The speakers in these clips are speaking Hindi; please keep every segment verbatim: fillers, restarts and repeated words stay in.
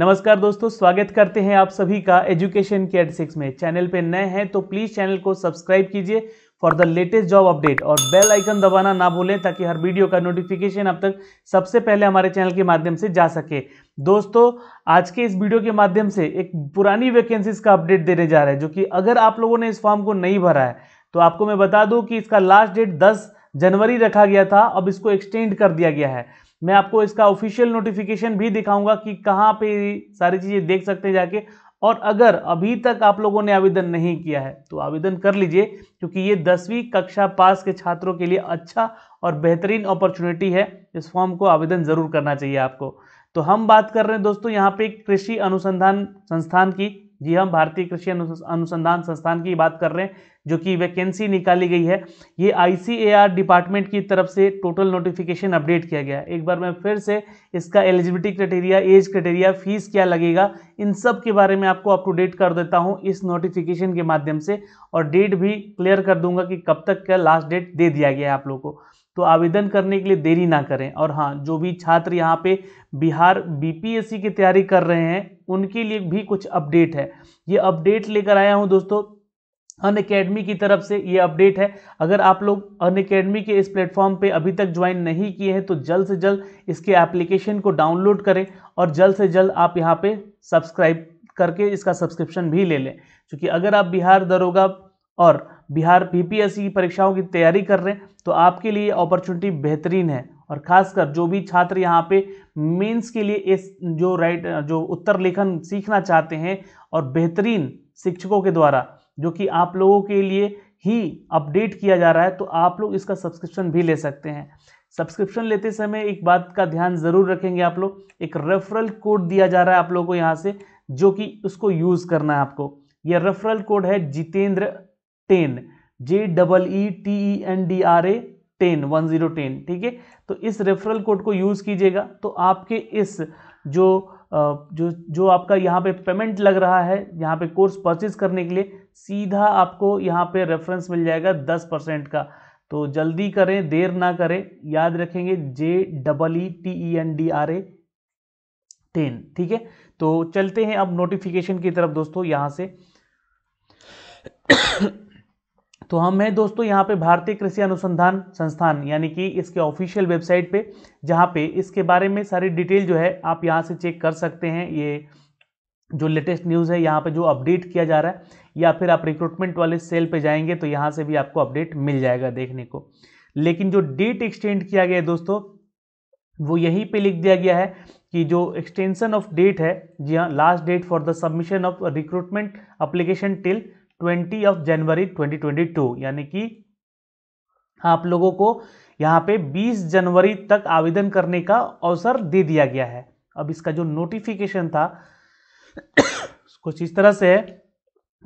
नमस्कार दोस्तों, स्वागत करते हैं आप सभी का एजुकेशन केयर सिक्स में। चैनल पे नए हैं तो प्लीज़ चैनल को सब्सक्राइब कीजिए for the latest job update और बेल आइकन दबाना ना भूलें ताकि हर वीडियो का नोटिफिकेशन आप तक सबसे पहले हमारे चैनल के माध्यम से जा सके। दोस्तों, आज के इस वीडियो के माध्यम से एक पुरानी वैकेंसीज का अपडेट देने जा रहे हैं, जो कि अगर आप लोगों ने इस फॉर्म को नहीं भरा है तो आपको मैं बता दूँ कि इसका लास्ट डेट दस जनवरी रखा गया था, अब इसको एक्सटेंड कर दिया गया है। मैं आपको इसका ऑफिशियल नोटिफिकेशन भी दिखाऊंगा कि कहाँ पे सारी चीज़ें देख सकते हैं जाके, और अगर अभी तक आप लोगों ने आवेदन नहीं किया है तो आवेदन कर लीजिए, क्योंकि ये दसवीं कक्षा पास के छात्रों के लिए अच्छा और बेहतरीन अपॉर्चुनिटी है। इस फॉर्म को आवेदन ज़रूर करना चाहिए आपको। तो हम बात कर रहे हैं दोस्तों यहाँ पे कृषि अनुसंधान संस्थान की। जी, हम भारतीय कृषि अनुसंधान संस्थान की बात कर रहे हैं, जो कि वैकेंसी निकाली गई है। ये आई सी ए आर डिपार्टमेंट की तरफ से टोटल नोटिफिकेशन अपडेट किया गया है। एक बार मैं फिर से इसका eligibility criteria, age criteria, fees क्या लगेगा, इन सब के बारे में आपको अप टू डेट कर देता हूं इस नोटिफिकेशन के माध्यम से, और डेट भी क्लियर कर दूंगा कि कब तक का लास्ट डेट दे दिया गया है आप लोगों को। तो आवेदन करने के लिए देरी ना करें। और हाँ, जो भी छात्र यहाँ पे Bihar B P S C की तैयारी कर रहे हैं उनके लिए भी कुछ अपडेट है। ये अपडेट लेकर आया हूँ दोस्तों, अनअकैडमी की तरफ से ये अपडेट है। अगर आप लोग अनअकैडमी के इस प्लेटफॉर्म पे अभी तक ज्वाइन नहीं किए हैं तो जल्द से जल्द इसके एप्लीकेशन को डाउनलोड करें और जल्द से जल्द आप यहाँ पे सब्सक्राइब करके इसका सब्सक्रिप्शन भी ले लें, क्योंकि अगर आप बिहार दरोगा और Bihar B P S C की परीक्षाओं की तैयारी कर रहे हैं तो आपके लिए अपॉर्चुनिटी बेहतरीन है। और खासकर जो भी छात्र यहाँ पे मेंस के लिए इस जो राइट जो उत्तर लेखन सीखना चाहते हैं और बेहतरीन शिक्षकों के द्वारा, जो कि आप लोगों के लिए ही अपडेट किया जा रहा है, तो आप लोग इसका सब्सक्रिप्शन भी ले सकते हैं। सब्सक्रिप्शन लेते समय एक बात का ध्यान ज़रूर रखेंगे आप लोग, एक रेफरल कोड दिया जा रहा है आप लोगों को यहाँ से, जो कि उसको यूज़ करना है आपको। यह रेफरल कोड है Jitendra ten, J double E T E N D R A ten one zero ten, ठीक है। तो इस रेफरल कोड को यूज़ कीजिएगा तो आपके इस जो जो जो आपका यहाँ पे पेमेंट लग रहा है यहाँ पे कोर्स परचेज करने के लिए, सीधा आपको यहाँ पे रेफरेंस मिल जाएगा दस परसेंट का। तो जल्दी करें, देर ना करें, याद रखेंगे J double E T E N D R A ten, ठीक है। तो चलते हैं अब नोटिफिकेशन की तरफ दोस्तों यहाँ से। तो हम हैं दोस्तों यहाँ पे भारतीय कृषि अनुसंधान संस्थान, यानी कि इसके ऑफिशियल वेबसाइट पे, जहाँ पे इसके बारे में सारी डिटेल जो है आप यहाँ से चेक कर सकते हैं। ये जो लेटेस्ट न्यूज़ है यहाँ पे जो अपडेट किया जा रहा है, या फिर आप रिक्रूटमेंट वाले सेल पे जाएंगे तो यहाँ से भी आपको अपडेट मिल जाएगा देखने को। लेकिन जो डेट एक्सटेंड किया गया है दोस्तों, वो यहीं पर लिख दिया गया है कि जो एक्सटेंशन ऑफ डेट है, जी हाँ, last date for the submission of recruitment application till twenty of January twenty twenty two, यानी कि आप लोगों को यहाँ पे बीस जनवरी तक आवेदन करने का अवसर दे दिया गया है। अब इसका जो नोटिफिकेशन था कुछ इस तरह से है,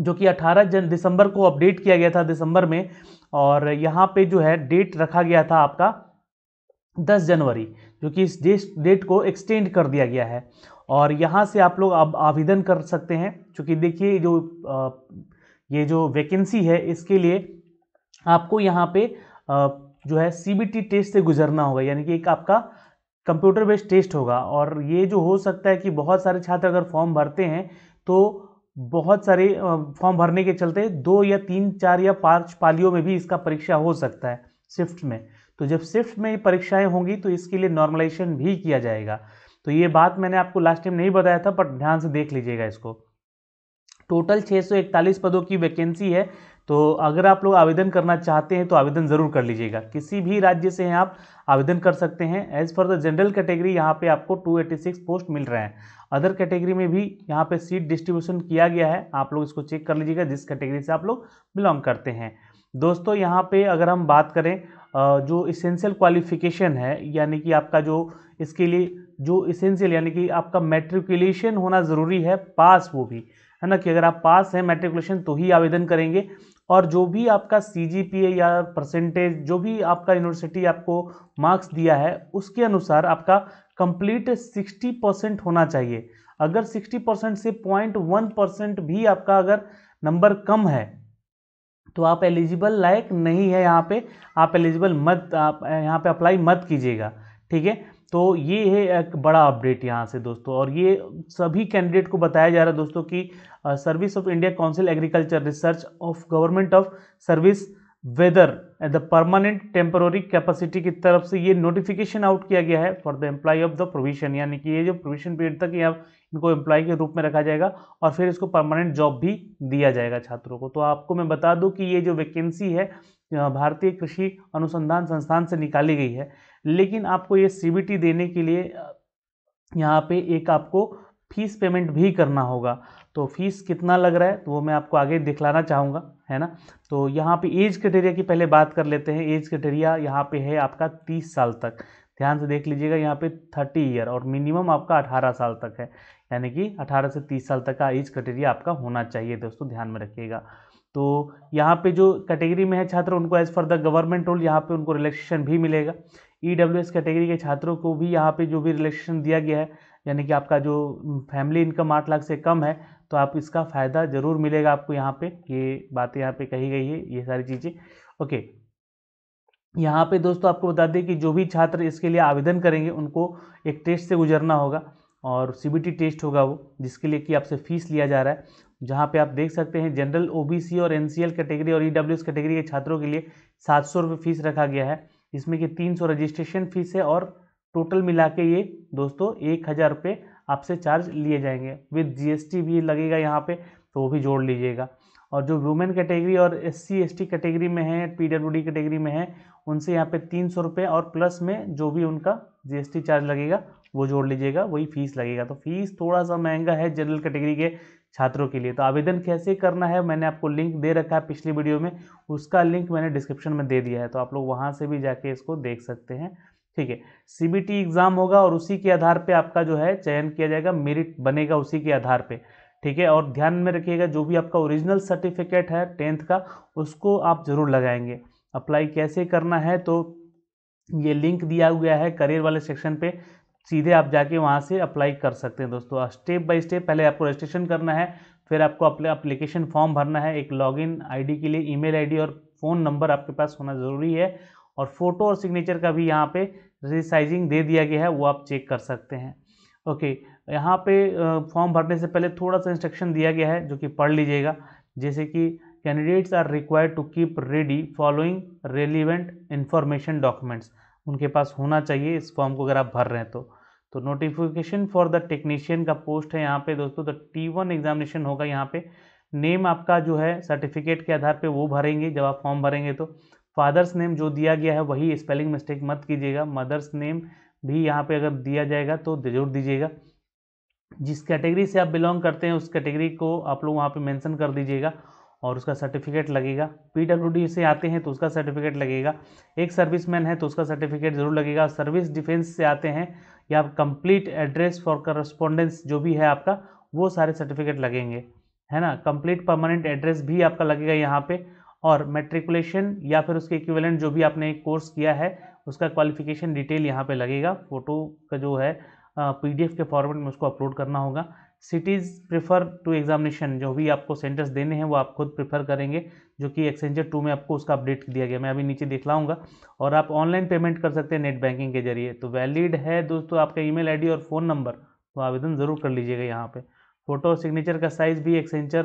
जो कि अठारह जन दिसंबर को अपडेट किया गया था दिसंबर में, और यहाँ पे जो है डेट रखा गया था आपका दस जनवरी, जो कि इस डेट को एक्सटेंड कर दिया गया है। और यहाँ से आप लोग अब आवेदन कर सकते हैं, क्योंकि देखिए जो आ, ये जो वैकेंसी है इसके लिए आपको यहाँ पे जो है सी बी टी टेस्ट से गुजरना होगा, यानी कि एक आपका कंप्यूटर बेस्ड टेस्ट होगा। और ये जो हो सकता है कि बहुत सारे छात्र अगर फॉर्म भरते हैं तो बहुत सारे फॉर्म भरने के चलते दो या तीन चार या पाँच पालियों में भी इसका परीक्षा हो सकता है शिफ्ट में। तो जब शिफ्ट में परीक्षाएँ होंगी तो इसके लिए नॉर्मलाइजेशन भी किया जाएगा। तो ये बात मैंने आपको लास्ट टाइम नहीं बताया था, बट ध्यान से देख लीजिएगा इसको। टोटल छः सौ इकतालीस पदों की वैकेंसी है, तो अगर आप लोग आवेदन करना चाहते हैं तो आवेदन ज़रूर कर लीजिएगा। किसी भी राज्य से हैं आप, आवेदन कर सकते हैं। As for the general category यहाँ पे आपको दो सौ छियासी पोस्ट मिल रहे हैं। अदर कैटेगरी में भी यहाँ पे सीट डिस्ट्रीब्यूशन किया गया है, आप लोग इसको चेक कर लीजिएगा जिस कैटेगरी से आप लोग बिलोंग करते हैं। दोस्तों यहाँ पर अगर हम बात करें जो इसेंशियल क्वालिफिकेशन है, यानी कि आपका जो इसके लिए जो इसेंशियल यानी कि आपका मैट्रिकुलेशन होना ज़रूरी है, पास, वो भी है ना, कि अगर आप पास हैं मैट्रिकुलेशन तो ही आवेदन करेंगे। और जो भी आपका सी जी पी ए या परसेंटेज, जो भी आपका यूनिवर्सिटी आपको मार्क्स दिया है उसके अनुसार आपका कंप्लीट साठ परसेंट होना चाहिए। अगर साठ परसेंट से पॉइंट वन परसेंट भी आपका अगर नंबर कम है तो आप एलिजिबल लायक नहीं है, यहाँ पे आप एलिजिबल मत, आप यहाँ पे अप्लाई मत कीजिएगा, ठीक है। तो ये है एक बड़ा अपडेट यहाँ से दोस्तों, और ये सभी कैंडिडेट को बताया जा रहा है दोस्तों कि service of India council agriculture research of government of service weather at the permanent temporary capacity की तरफ से ये नोटिफिकेशन आउट किया गया है for the employ of the provision, यानी कि ये जो प्रोविजन पीरियड तक यहाँ इनको एम्प्लॉय के रूप में रखा जाएगा और फिर इसको परमानेंट जॉब भी दिया जाएगा छात्रों को। तो आपको मैं बता दूं कि ये जो वैकेंसी है भारतीय कृषि अनुसंधान संस्थान से निकाली गई है, लेकिन आपको ये सी बी टी देने के लिए यहाँ पे एक आपको फीस पेमेंट भी करना होगा। तो फीस कितना लग रहा है तो वो मैं आपको आगे दिखलाना चाहूँगा, है ना। तो यहाँ पे एज क्राइटेरिया की पहले बात कर लेते हैं। एज क्राइटेरिया यहाँ पे है आपका तीस साल तक, ध्यान से देख लीजिएगा यहाँ पे थर्टी ईयर, और मिनिमम आपका अठारह साल तक है, यानी कि अठारह से तीस साल तक का एज क्राइटेरिया आपका होना चाहिए दोस्तों, ध्यान में रखिएगा। तो यहाँ पे जो कैटेगरी में है छात्र उनको age for the government role यहाँ पे उनको रिलैक्सेशन भी मिलेगा। ई डब्ल्यू एस कैटेगरी के छात्रों को भी यहाँ पे जो भी रिलैक्सेशन दिया गया है, यानी कि आपका जो फैमिली इनकम आठ लाख से कम है तो आप इसका फ़ायदा ज़रूर मिलेगा आपको। यहाँ पे ये बातें यहाँ पे कही गई है, ये सारी चीज़ें ओके। यहाँ पे दोस्तों आपको बता दें कि जो भी छात्र इसके लिए आवेदन करेंगे उनको एक टेस्ट से गुजरना होगा, और सीबीटी टेस्ट होगा वो, जिसके लिए कि आपसे फ़ीस लिया जा रहा है। जहाँ पे आप देख सकते हैं जनरल, ओबीसी और एनसीएल कैटेगरी और ईडब्ल्यूएस कैटेगरी के छात्रों के लिए सात सौ रुपये फ़ीस रखा गया है, इसमें कि तीन सौ रजिस्ट्रेशन फ़ीस है, और टोटल मिला के ये दोस्तों एक हज़ार रुपये आपसे चार्ज लिए जाएंगे, विद जीएसटी भी लगेगा यहाँ पे, तो वो भी जोड़ लीजिएगा। और जो वुमेन कैटेगरी और एससी एसटी कैटेगरी में है, पीडब्ल्यूडी कैटेगरी में है, उनसे यहाँ पे तीन सौ रुपये और प्लस में जो भी उनका जीएसटी चार्ज लगेगा वो जोड़ लीजिएगा, वही फीस लगेगा। तो फीस थोड़ा सा महंगा है जनरल कैटेगरी के छात्रों के लिए। तो आवेदन कैसे करना है मैंने आपको लिंक दे रखा है पिछली वीडियो में, उसका लिंक मैंने डिस्क्रिप्शन में दे दिया है, तो आप लोग वहाँ से भी जाके इसको देख सकते हैं, ठीक है। सीबीटी एग्ज़ाम होगा और उसी के आधार पे आपका जो है चयन किया जाएगा, मेरिट बनेगा उसी के आधार पे, ठीक है। और ध्यान में रखिएगा जो भी आपका ओरिजिनल सर्टिफिकेट है टेंथ का उसको आप ज़रूर लगाएंगे। अप्लाई कैसे करना है तो ये लिंक दिया हुआ है करियर वाले सेक्शन पे, सीधे आप जाके वहाँ से अप्लाई कर सकते हैं दोस्तों। स्टेप बाय स्टेप पहले आपको रजिस्ट्रेशन करना है, फिर आपको अपने एप्लीकेशन फॉर्म भरना है, एक लॉगिन आईडी के लिए ईमेल आईडी और फ़ोन नंबर आपके पास होना ज़रूरी है, और फोटो और सिग्नेचर का भी यहाँ पे रिसाइजिंग दे दिया गया है, वो आप चेक कर सकते हैं, ओके। यहाँ पे फॉर्म भरने से पहले थोड़ा सा इंस्ट्रक्शन दिया गया है जो कि पढ़ लीजिएगा, जैसे कि candidates are required to keep ready following relevant information documents, उनके पास होना चाहिए इस फॉर्म को अगर आप भर रहे हैं तो। तो नोटिफिकेशन फॉर द टेक्नीशियन का पोस्ट है यहाँ पे दोस्तों, द टी वन एग्जामिनेशन होगा यहाँ पे। नेम आपका जो है सर्टिफिकेट के आधार पर वो भरेंगे जब आप फॉर्म भरेंगे तो। फादर्स नेम जो दिया गया है वही, स्पेलिंग मिस्टेक मत कीजिएगा। मदर्स नेम भी यहाँ पे अगर दिया जाएगा तो जरूर दीजिएगा। जिस कैटेगरी से आप बिलोंग करते हैं उस कैटेगरी को आप लोग वहाँ पे मेंशन कर दीजिएगा, और उसका सर्टिफिकेट लगेगा। पीडब्ल्यूडी से आते हैं तो उसका सर्टिफिकेट लगेगा, एक सर्विसमैन है तो उसका सर्टिफिकेट जरूर लगेगा। सर्विस डिफेंस से आते हैं या कंप्लीट एड्रेस फॉर करस्पॉन्डेंस जो भी है आपका वो सारे सर्टिफिकेट लगेंगे, है ना। कंप्लीट परमानेंट एड्रेस भी आपका लगेगा यहाँ पे, और मेट्रिकुलेशन या फिर उसके इक्विवेलेंट जो भी आपने कोर्स किया है उसका क्वालिफिकेशन डिटेल यहाँ पे लगेगा। फ़ोटो का जो है पीडीएफ के फॉर्मेट में उसको अपलोड करना होगा। सिटीज़ प्रेफर टू एग्जामिनेशन, जो भी आपको सेंटर्स देने हैं वो आप खुद प्रेफर करेंगे, जो कि एक्सेंचर टू में आपको उसका अपडेट दिया गया, मैं अभी नीचे दिखलाऊंगा। और आप ऑनलाइन पेमेंट कर सकते हैं नेट बैंकिंग के जरिए। तो वैलिड है दोस्तों आपका ईमेल आईडी और फ़ोन नंबर, तो आवेदन ज़रूर कर लीजिएगा। यहाँ पर फ़ोटो और सिग्नेचर का साइज़ भी एक्सेंचर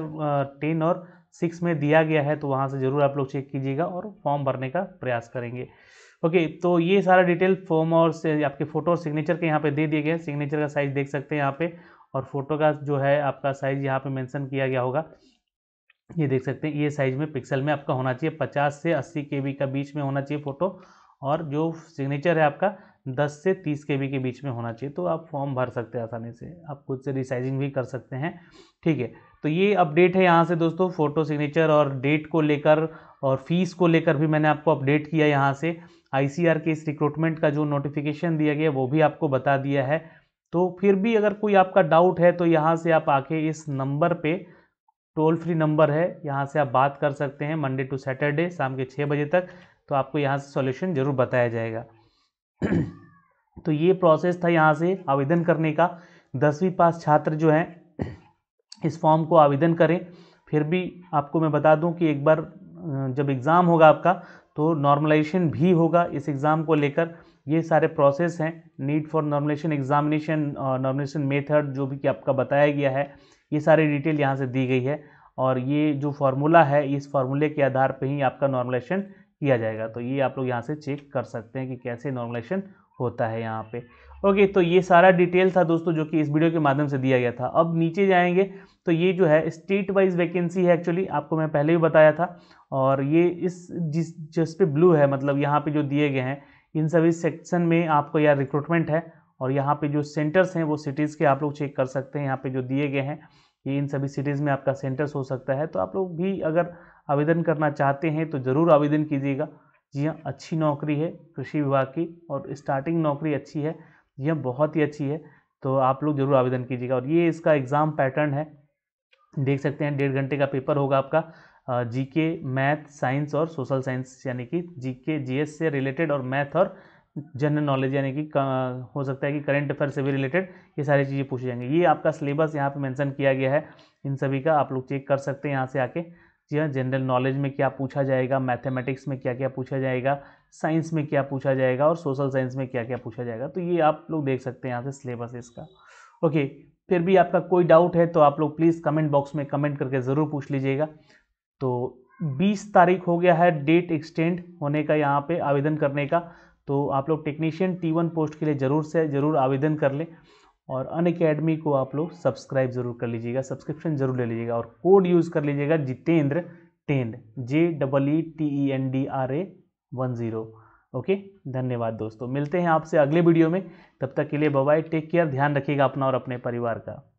टेन और सिक्स में दिया गया है, तो वहाँ से ज़रूर आप लोग चेक कीजिएगा और फॉर्म भरने का प्रयास करेंगे, ओके। तो ये सारा डिटेल फॉर्म और से आपके फ़ोटो और सिग्नेचर के यहाँ पे दे दिए गए हैं। सिग्नेचर का साइज़ देख सकते हैं यहाँ पे, और फ़ोटो का जो है आपका साइज़ यहाँ पे मेंशन किया गया होगा, ये देख सकते हैं। ये साइज़ में पिक्सल में आपका होना चाहिए, पचास से अस्सी के बी का बीच में होना चाहिए फ़ोटो, और जो सिग्नेचर है आपका दस से तीस के बी के बीच में होना चाहिए। तो आप फॉर्म भर सकते हैं आसानी से, आप खुद से रिसाइजिंग भी कर सकते हैं, ठीक है। तो ये अपडेट है यहाँ से दोस्तों, फ़ोटो सिग्नेचर और डेट को लेकर और फीस को लेकर भी मैंने आपको अपडेट किया यहाँ से। आईसीआर के इस रिक्रूटमेंट का जो नोटिफिकेशन दिया गया वो भी आपको बता दिया है। तो फिर भी अगर कोई आपका डाउट है तो यहाँ से आप आके इस नंबर पे, टोल फ्री नंबर है, यहाँ से आप बात कर सकते हैं मंडे टू सैटरडे शाम के छः बजे तक, तो आपको यहाँ से सॉल्यूशन ज़रूर बताया जाएगा। तो ये प्रोसेस था यहाँ से आवेदन करने का। दसवीं पास छात्र जो हैं इस फॉर्म को आवेदन करें। फिर भी आपको मैं बता दूं कि एक बार जब एग्ज़ाम होगा आपका तो नॉर्मलाइजेशन भी होगा इस एग्ज़ाम को लेकर, ये सारे प्रोसेस हैं। Need for normalization examination, normalization method जो भी कि आपका बताया गया है, ये सारी डिटेल यहाँ से दी गई है और ये जो फार्मूला है इस फार्मूले के आधार पर ही आपका नॉर्मलाइजेशन किया जाएगा। तो ये आप लोग यहाँ से चेक कर सकते हैं कि कैसे नॉर्मलाइजेशन होता है यहाँ पे। ओके, तो ये सारा डिटेल था दोस्तों जो कि इस वीडियो के माध्यम से दिया गया था। अब नीचे जाएंगे तो ये जो है स्टेट वाइज वैकेंसी है, एक्चुअली आपको मैं पहले भी बताया था। और ये इस जिस जिस पे ब्लू है मतलब यहाँ पे जो दिए गए हैं इन सभी सेक्शन में आपको यार रिक्रूटमेंट है। और यहाँ पे जो सेंटर्स हैं वो सिटीज़ के आप लोग चेक कर सकते हैं। यहाँ पे जो दिए गए हैं ये इन सभी सिटीज़ में आपका सेंटर्स हो सकता है। तो आप लोग भी अगर आवेदन करना चाहते हैं तो ज़रूर आवेदन कीजिएगा। जी हाँ, अच्छी नौकरी है कृषि विभाग की और स्टार्टिंग नौकरी अच्छी है, यह बहुत ही अच्छी है। तो आप लोग जरूर आवेदन कीजिएगा। और ये इसका एग्ज़ाम पैटर्न है, देख सकते हैं। डेढ़ घंटे का पेपर होगा आपका, जीके, मैथ, साइंस और सोशल साइंस, यानी कि जीके जीएस से रिलेटेड और मैथ और जनरल नॉलेज, यानी कि हो सकता है कि करंट अफेयर से भी रिलेटेड ये सारी चीज़ें पूछी जाएंगी। ये आपका सिलेबस यहाँ पर मैंसन किया गया है इन सभी का, आप लोग चेक कर सकते हैं यहाँ से आके। जी हाँ, जनरल नॉलेज में क्या पूछा जाएगा, मैथमेटिक्स में क्या क्या पूछा जाएगा, साइंस में क्या पूछा जाएगा और सोशल साइंस में क्या क्या पूछा जाएगा। तो ये आप लोग देख सकते हैं यहाँ से सिलेबस इसका। ओके, फिर भी आपका कोई डाउट है तो आप लोग प्लीज़ कमेंट बॉक्स में कमेंट करके ज़रूर पूछ लीजिएगा। तो बीस तारीख हो गया है डेट एक्सटेंड होने का यहाँ पर आवेदन करने का। तो आप लोग टेक्नीशियन टी वन पोस्ट के लिए ज़रूर से ज़रूर आवेदन कर लें और अनअकैडमी को आप लोग सब्सक्राइब जरूर कर लीजिएगा, सब्सक्रिप्शन जरूर ले लीजिएगा और कोड यूज़ कर लीजिएगा Jitendra ten, J double E T E N D R A one zero. Okay, धन्यवाद दोस्तों, मिलते हैं आपसे अगले वीडियो में। तब तक के लिए बाय बाय, टेक केयर, ध्यान रखिएगा अपना और अपने परिवार का।